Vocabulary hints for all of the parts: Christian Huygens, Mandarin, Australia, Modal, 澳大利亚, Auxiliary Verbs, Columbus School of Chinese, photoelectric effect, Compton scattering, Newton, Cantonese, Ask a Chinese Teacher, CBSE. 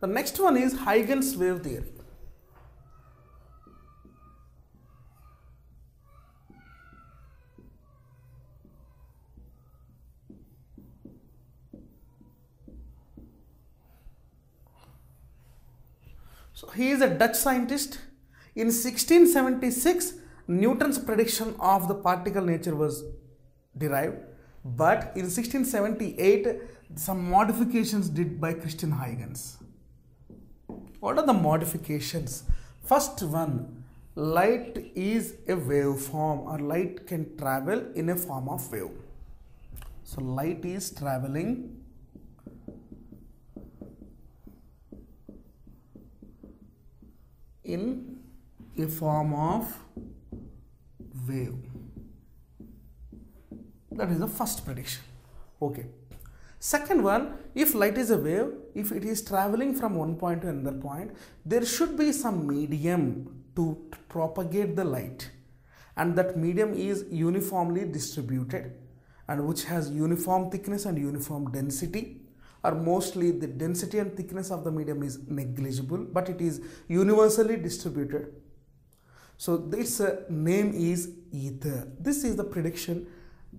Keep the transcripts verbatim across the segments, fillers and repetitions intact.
The next one is Huygens wave theory. So he is a Dutch scientist. In sixteen seventy-six, Newton's prediction of the particle nature was derived, but in sixteen seventy-eight, some modifications did by Christian Huygens. What are the modifications? First one, light is a waveform, or light can travel in a form of wave. So light is traveling in a form of wave. That is the first prediction. Okay. Second one, if light is a wave, if it is traveling from one point to another point, there should be some medium to propagate the light, and that medium is uniformly distributed and which has uniform thickness and uniform density, or mostly the density and thickness of the medium is negligible, but it is universally distributed. So this uh, name is ether. This is the prediction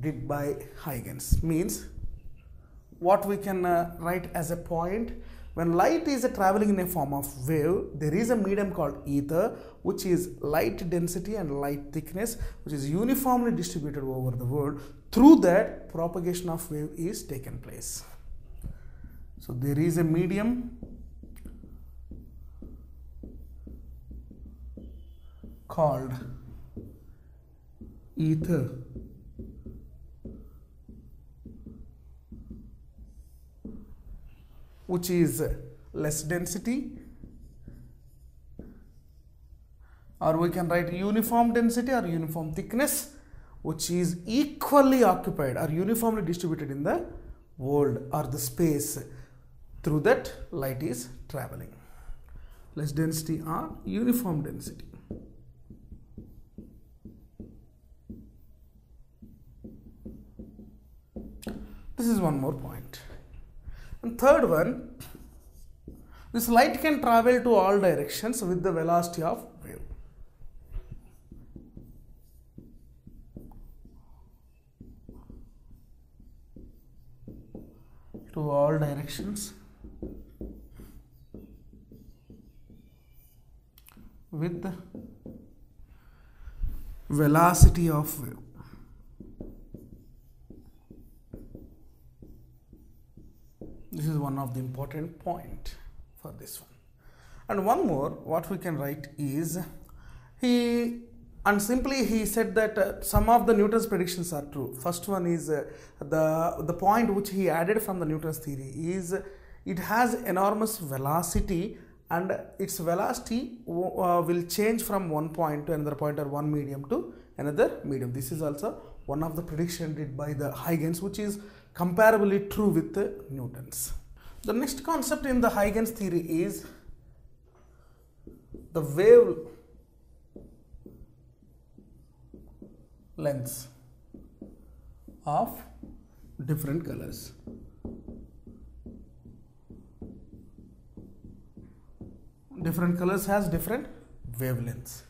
did by Huygens. Means what we can uh, write as a point: when light is uh, traveling in a form of wave, there is a medium called ether, which is light density and light thickness, which is uniformly distributed over the world. Through that, propagation of wave is taken place. So there is a medium called ether, which is less density, or we can write uniform density or uniform thickness, which is equally occupied or uniformly distributed in the world or the space. Through that, light is traveling. Less density or uniform density. This is one more point. And third one, this light can travel to all directions with the velocity of wave. To all directions with the velocity of wave. This is one of the important point for this one. And one more, what we can write is, he and simply he said that uh, some of the Newton's predictions are true. First one is uh, the the point which he added from the Newton's theory is uh, it has enormous velocity, and its velocity uh, will change from one point to another point, or one medium to another medium. This is also one of the prediction did by the Huygens, which is comparably true with the Newton's. The next concept in the Huygens theory is the wave lengths of different colors. Different colors has different wavelengths.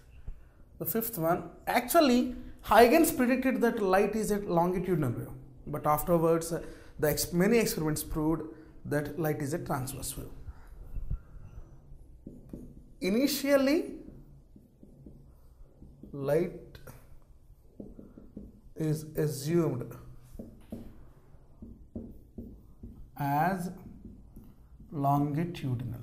The fifth one, actually Huygens predicted that light is a longitudinal wave, but afterwards uh, the ex many experiments proved that light is a transverse wave. Initially, light is assumed as longitudinal,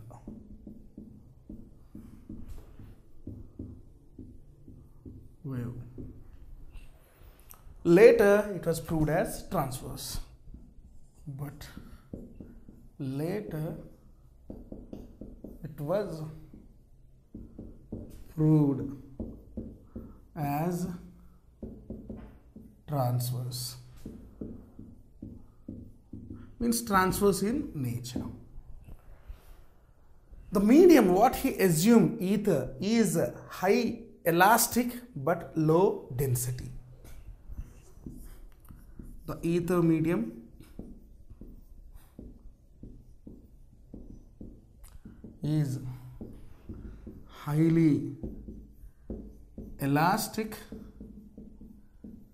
wave. Later it was proved as transverse, but later it was proved as transverse. Means transverse in nature. The medium what he assumed, ether, is high elastic but low density. The ether medium is highly elastic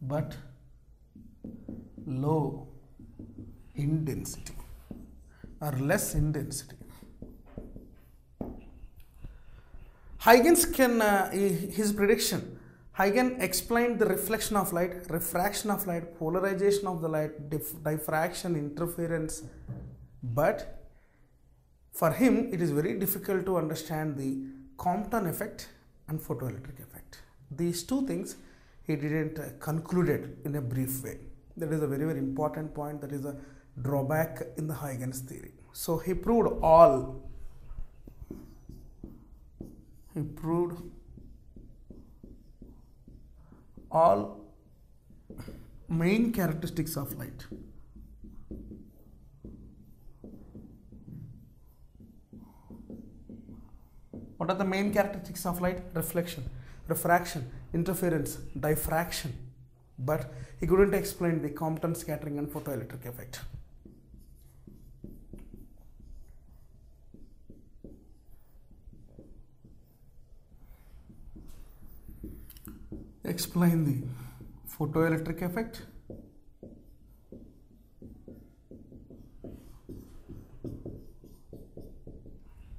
but low intensity or less intensity. Huygens can, uh, his prediction, Huygens explained the reflection of light, refraction of light, polarization of the light, dif diffraction, interference, but for him it is very difficult to understand the Compton effect and photoelectric effect. These two things he didn't uh, conclude it in a brief way. That is a very very important point. That is a drawback in the Huygens theory. So he proved all. He proved all main characteristics of light. What are the main characteristics of light? Reflection, refraction, interference, diffraction. But he couldn't explain the Compton scattering and photoelectric effect. Explain the photoelectric effect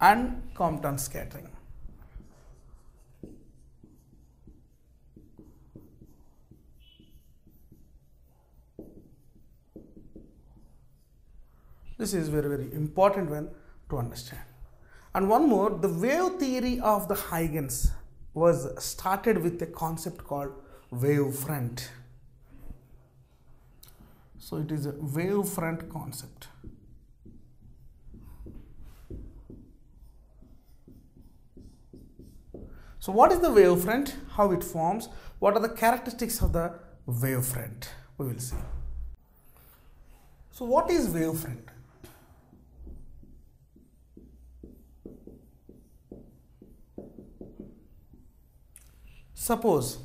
and Compton scattering. This is very very important one to understand. And one more, the wave theory of the Huygens was started with a concept called wave front. So it is a wave front concept. So what is the wave front? How it forms? What are the characteristics of the wave front? We will see. So what is wave front? Suppose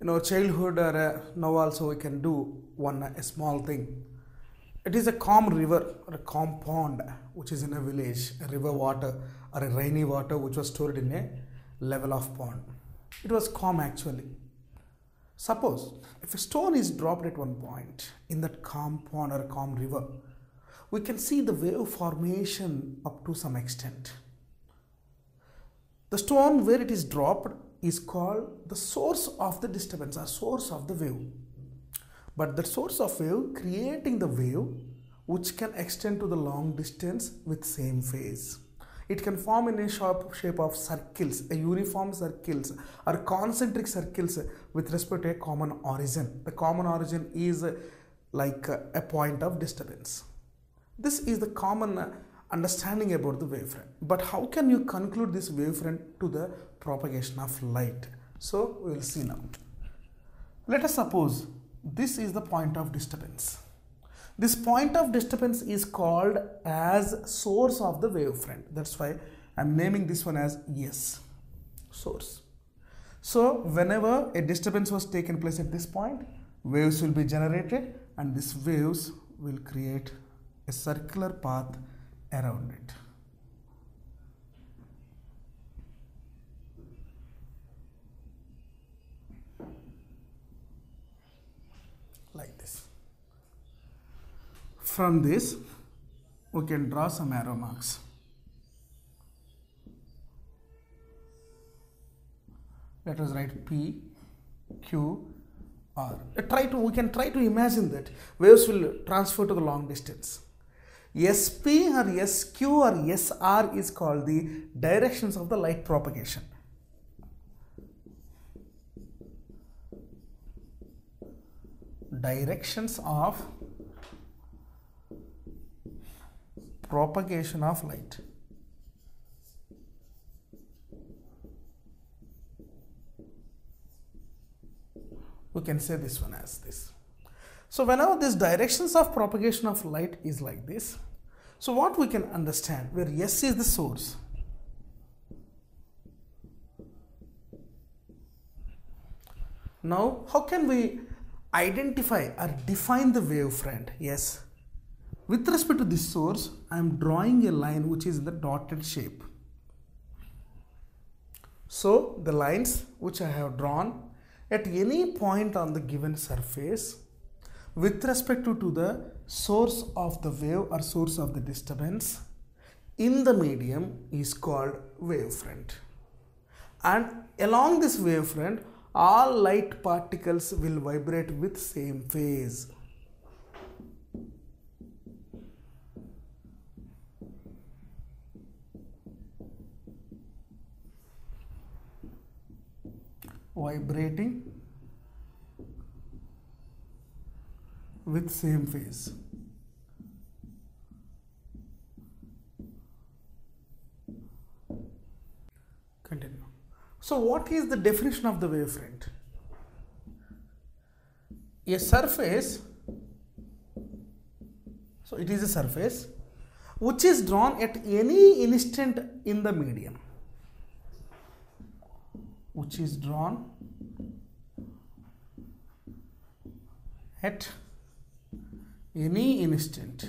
in our childhood or uh, now also we can do one a small thing. It is a calm river or a calm pond which is in a village, a river water or a rainy water which was stored in a level of pond. It was calm actually. Suppose if a stone is dropped at one point in that calm pond or calm river, we can see the wave formation up to some extent. The stone where it is dropped is called the source of the disturbance or source of the wave. But the source of wave creating the wave which can extend to the long distance with same phase. It can form in a sharp shape of circles, a uniform circles or concentric circles with respect to a common origin. The common origin is like a point of disturbance. This is the common understanding about the wavefront. But how can you conclude this wavefront to the propagation of light? So we will see now. Let us suppose this is the point of disturbance. This point of disturbance is called as source of the wavefront. That's why I'm naming this one as S, source. So whenever a disturbance was taken place at this point, waves will be generated and these waves will create a circular path around it. Like this. From this, we can draw some arrow marks. Let us write P, Q, R. Try to, we can try to imagine that waves will transfer to the long distance. S P or S Q or S R is called the directions of the light propagation. Directions of propagation of light. We can say this one as this. So whenever this directions of propagation of light is like this, so what we can understand, where S is the source, now how can we identify or define the wavefront? Yes, With respect to this source, I am drawing a line which is in the dotted shape. So the lines which I have drawn at any point on the given surface with respect to, to the source of the wave or source of the disturbance in the medium is called wavefront. And along this wavefront, all light particles will vibrate with same phase. Vibrating with same phase. Continue. So what is the definition of the wavefront? A surface, so it is a surface which is drawn at any instant in the medium. Which is drawn at any instant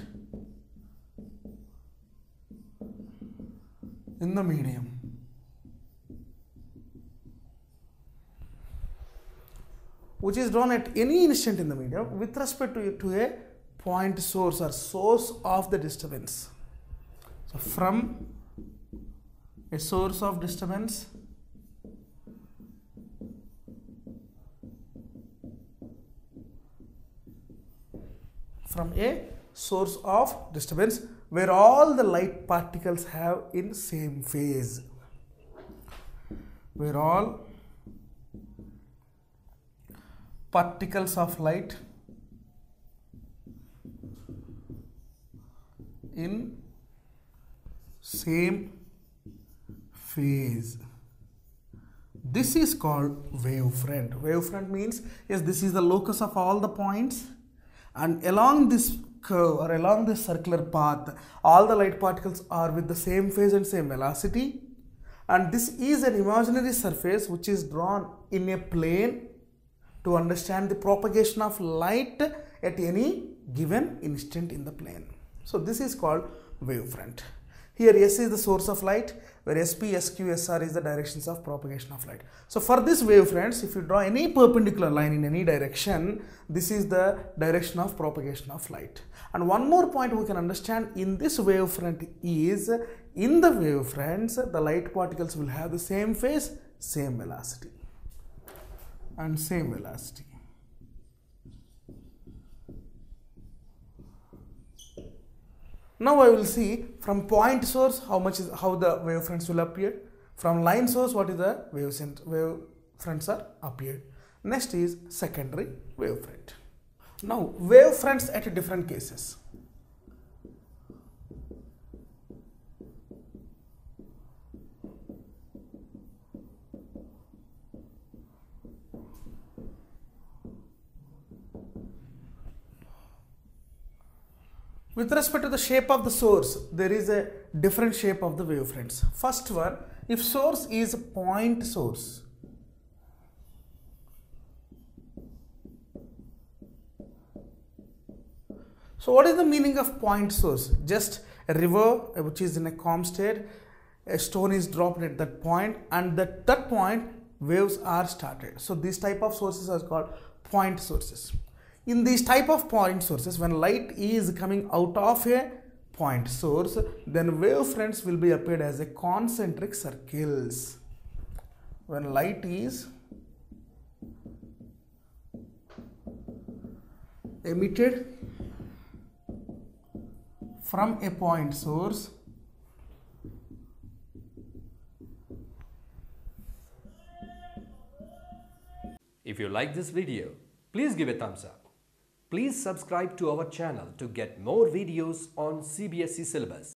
in the medium. Which is drawn at any instant in the medium with respect to, to a point source or source of the disturbance. So from a source of disturbance from a source of disturbance where all the light particles have in same phase, where all particles of light in same phase. This is called wavefront. Wavefront means, yes, this is the locus of all the points. And along this curve or along this circular path, all the light particles are with the same phase and same velocity. And this is an imaginary surface which is drawn in a plane to understand the propagation of light at any given instant in the plane. So this is called wavefront. Here S is the source of light, where S P, S Q, S R is the directions of propagation of light. So for this wavefronts, if you draw any perpendicular line in any direction, this is the direction of propagation of light. And one more point we can understand in this wavefront is, in the wavefronts, the light particles will have the same phase, same velocity. And same velocity. Now I will see from point source how much is how the wavefronts will appear. From line source, what is the wavefronts are appeared. Next is secondary wavefront. Now wavefronts at different cases. With respect to the shape of the source, there is a different shape of the wavefronts. First one, if source is a point source, so what is the meaning of point source? Just a river which is in a calm state, a stone is dropped at that point, and at that point waves are started. So these type of sources are called point sources. In these type of point sources, when light is coming out of a point source, then wavefronts will be appeared as a concentric circles. When light is emitted from a point source, if you like this video, please give a thumbs up. Please subscribe to our channel to get more videos on C B S E syllabus.